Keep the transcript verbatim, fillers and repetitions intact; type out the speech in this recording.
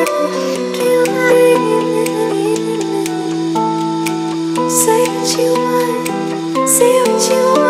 Say what you want, say what you want.